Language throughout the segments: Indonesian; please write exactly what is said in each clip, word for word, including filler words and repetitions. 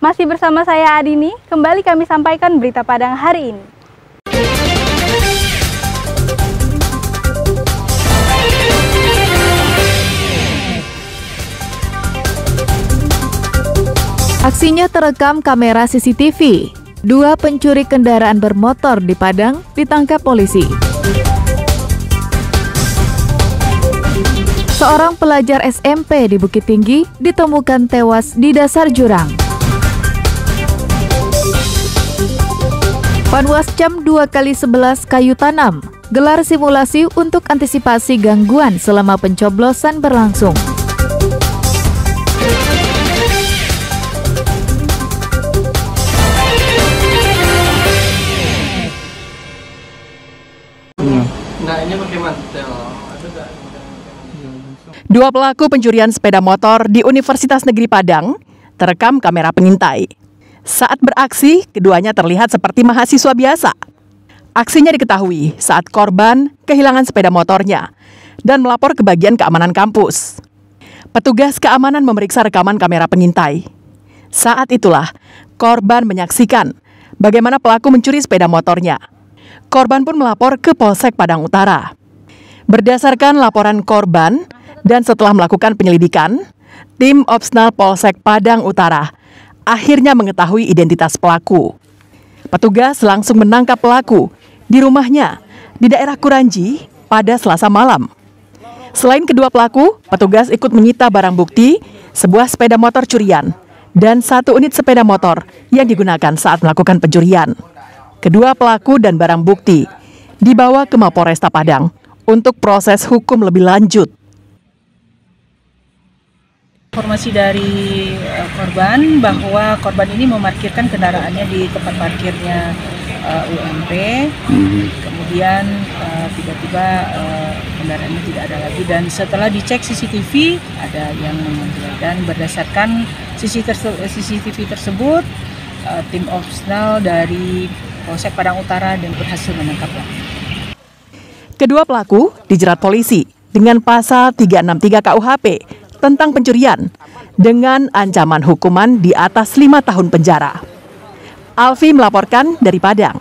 Masih bersama saya Adini, kembali kami sampaikan berita Padang hari ini. Aksinya terekam kamera C C T V. Dua pencuri kendaraan bermotor di Padang ditangkap polisi. Seorang pelajar S M P di Bukit Tinggi ditemukan tewas di dasar jurang. Panwascam dua kali sebelas kayu tanam, gelar simulasi untuk antisipasi gangguan selama pencoblosan berlangsung. Dua pelaku pencurian sepeda motor di Universitas Negeri Padang terekam kamera pengintai. Saat beraksi, keduanya terlihat seperti mahasiswa biasa. Aksinya diketahui saat korban kehilangan sepeda motornya dan melapor ke bagian keamanan kampus. Petugas keamanan memeriksa rekaman kamera pengintai. Saat itulah korban menyaksikan bagaimana pelaku mencuri sepeda motornya. Korban pun melapor ke Polsek Padang Utara. Berdasarkan laporan korban dan setelah melakukan penyelidikan, tim Opsnal Polsek Padang Utara akhirnya mengetahui identitas pelaku. Petugas langsung menangkap pelaku di rumahnya di daerah Kuranji pada Selasa malam. Selain kedua pelaku, petugas ikut menyita barang bukti sebuah sepeda motor curian dan satu unit sepeda motor yang digunakan saat melakukan pencurian. Kedua pelaku dan barang bukti dibawa ke Mapolresta Padang untuk proses hukum lebih lanjut. Informasi dari korban bahwa korban ini memarkirkan kendaraannya di tempat parkirnya uh, U M P, mm-hmm. kemudian uh, tiba-tiba uh, kendaraannya tidak ada lagi dan setelah dicek C C T V ada yang mengambil dan berdasarkan C C T V tersebut uh, tim opsional dari Polsek Padang Utara dan berhasil menangkapnya. Kedua pelaku dijerat polisi dengan pasal tiga enam tiga K U H P tentang pencurian dengan ancaman hukuman di atas lima tahun penjara. Alvi melaporkan dari Padang.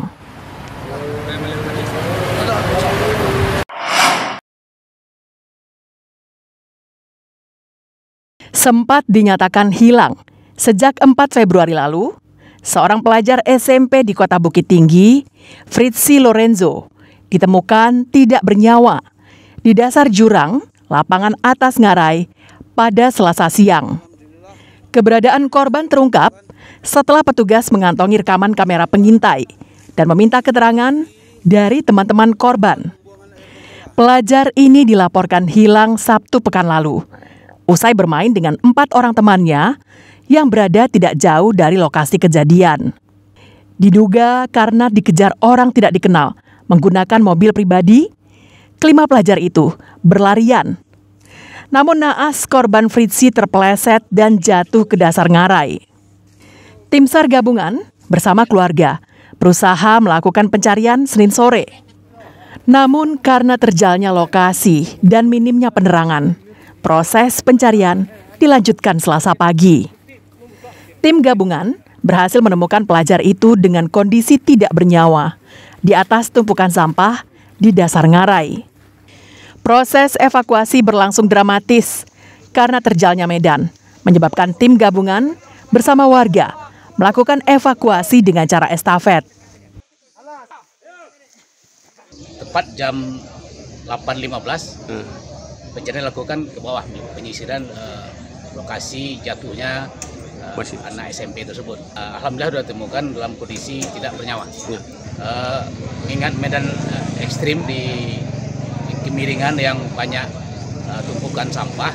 Sempat dinyatakan hilang sejak empat Februari lalu, seorang pelajar S M P di Kota Bukit Tinggi, Fritzi Lorenzo, ditemukan tidak bernyawa di dasar jurang lapangan Atas Ngarai pada Selasa siang. Keberadaan korban terungkap setelah petugas mengantongi rekaman kamera pengintai dan meminta keterangan dari teman-teman korban. Pelajar ini dilaporkan hilang Sabtu pekan lalu, usai bermain dengan empat orang temannya yang berada tidak jauh dari lokasi kejadian. Diduga karena dikejar orang tidak dikenal menggunakan mobil pribadi, kelima pelajar itu berlarian. Namun naas korban Fritzi terpeleset dan jatuh ke dasar ngarai. Tim SAR gabungan bersama keluarga berusaha melakukan pencarian Senin sore. Namun karena terjalnya lokasi dan minimnya penerangan, proses pencarian dilanjutkan Selasa pagi. Tim gabungan berhasil menemukan pelajar itu dengan kondisi tidak bernyawa di atas tumpukan sampah di dasar ngarai. Proses evakuasi berlangsung dramatis karena terjalnya medan, menyebabkan tim gabungan bersama warga melakukan evakuasi dengan cara estafet. Tepat jam delapan lima belas, hmm. pencarian dilakukan ke bawah, penyisiran eh, lokasi jatuhnya Masih. anak S M P tersebut. Uh, Alhamdulillah sudah ditemukan dalam kondisi tidak bernyawa. Ya. Uh, ingat medan uh, ekstrim di, di kemiringan yang banyak uh, tumpukan sampah,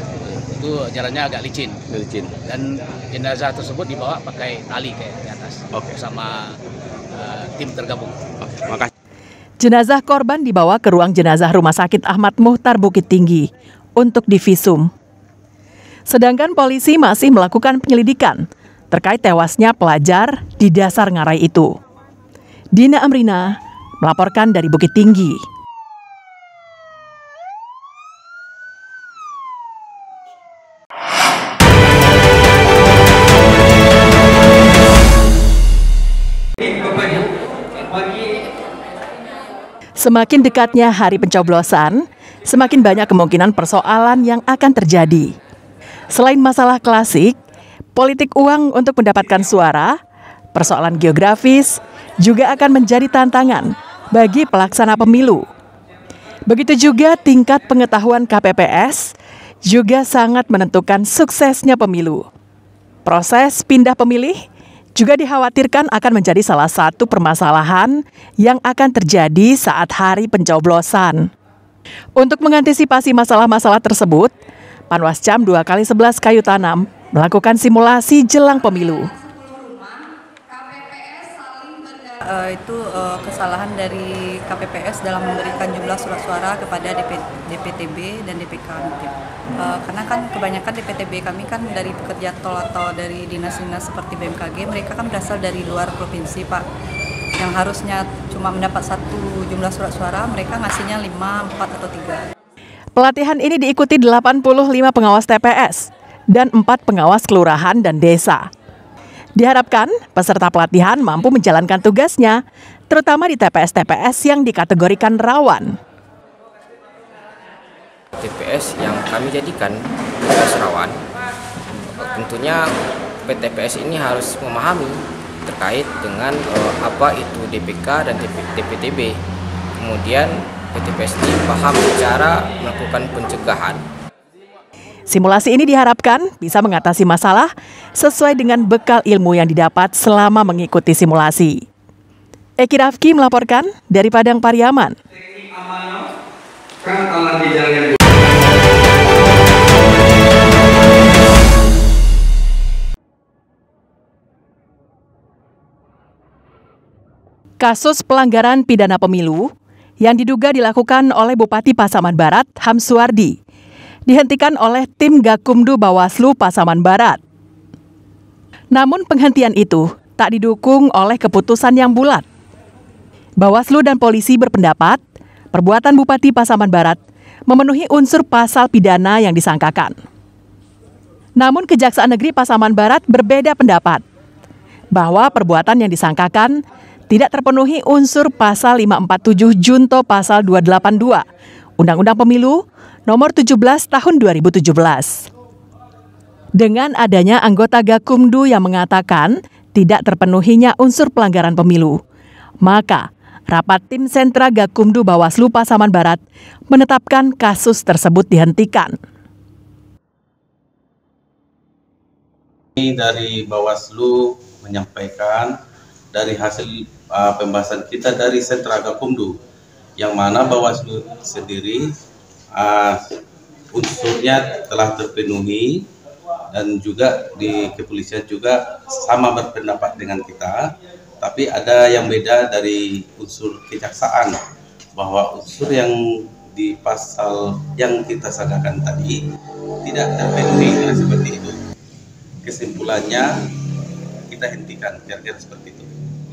itu jalannya agak licin. licin. Dan jenazah tersebut dibawa pakai tali kayak di atas, okay. bersama uh, tim tergabung. Okay. Makasih. Jenazah korban dibawa ke ruang jenazah Rumah Sakit Ahmad Muhtar Bukit Tinggi untuk divisum. Sedangkan polisi masih melakukan penyelidikan terkait tewasnya pelajar di dasar ngarai itu. Dina Amrina melaporkan dari Bukit Tinggi. Semakin dekatnya hari pencoblosan, semakin banyak kemungkinan persoalan yang akan terjadi. Selain masalah klasik, politik uang untuk mendapatkan suara, persoalan geografis juga akan menjadi tantangan bagi pelaksana pemilu. Begitu juga tingkat pengetahuan K P P S juga sangat menentukan suksesnya pemilu. Proses pindah pemilih juga dikhawatirkan akan menjadi salah satu permasalahan yang akan terjadi saat hari pencoblosan. Untuk mengantisipasi masalah-masalah tersebut, Panwascam dua kali sebelas kayu tanam melakukan simulasi jelang pemilu. Uh, itu uh, kesalahan dari K P P S dalam memberikan jumlah surat suara kepada D P, D P T B dan D P K. Uh, karena kan kebanyakan D P T B kami kan dari pekerja tol atau dari dinas-dinas seperti B M K G, mereka kan berasal dari luar provinsi, Pak. Yang harusnya cuma mendapat satu jumlah surat suara, mereka ngasihnya lima, empat, atau tiga. Pelatihan ini diikuti delapan puluh lima pengawas T P S dan empat pengawas kelurahan dan desa. Diharapkan peserta pelatihan mampu menjalankan tugasnya, terutama di T P S-T P S yang dikategorikan rawan. T P S yang kami jadikan T P S rawan, tentunya P T P S ini harus memahami terkait dengan eh, apa itu D P K dan D P T B. Kemudian P T P S ini paham cara melakukan pencegahan. Simulasi ini diharapkan bisa mengatasi masalah sesuai dengan bekal ilmu yang didapat selama mengikuti simulasi. Eki Raffi melaporkan dari Padang Pariaman. Kasus pelanggaran pidana pemilu yang diduga dilakukan oleh Bupati Pasaman Barat, Hamsuardi, dihentikan oleh tim Gakumdu Bawaslu Pasaman Barat. Namun penghentian itu tak didukung oleh keputusan yang bulat. Bawaslu dan polisi berpendapat perbuatan Bupati Pasaman Barat memenuhi unsur pasal pidana yang disangkakan. Namun Kejaksaan Negeri Pasaman Barat berbeda pendapat bahwa perbuatan yang disangkakan tidak terpenuhi unsur pasal lima empat tujuh junto pasal dua delapan dua Undang-Undang Pemilu Nomor tujuh belas tahun dua ribu tujuh belas. Dengan adanya anggota Gakumdu yang mengatakan tidak terpenuhinya unsur pelanggaran pemilu, maka rapat tim sentra Gakumdu Bawaslu Pasaman Barat menetapkan kasus tersebut dihentikan. Ini dari Bawaslu menyampaikan dari hasil uh, pembahasan kita dari sentra Gakumdu, yang mana Bawaslu sendiri Uh, unsurnya telah terpenuhi, dan juga di kepolisian juga sama berpendapat dengan kita, tapi ada yang beda dari unsur kejaksaan, bahwa unsur yang di pasal yang kita sangkakan tadi tidak terpenuhi, kira seperti itu. Kesimpulannya kita hentikan, kira-kira seperti itu.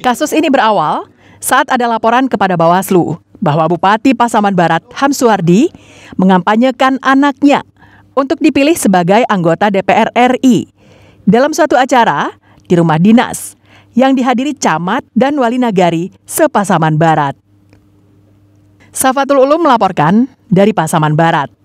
Kasus ini berawal saat ada laporan kepada Bawaslu bahwa Bupati Pasaman Barat Hamsuardi mengampanyekan anaknya untuk dipilih sebagai anggota D P R R I dalam suatu acara di rumah dinas yang dihadiri camat dan wali nagari se-Pasaman Barat. Sahabat Ulul melaporkan dari Pasaman Barat.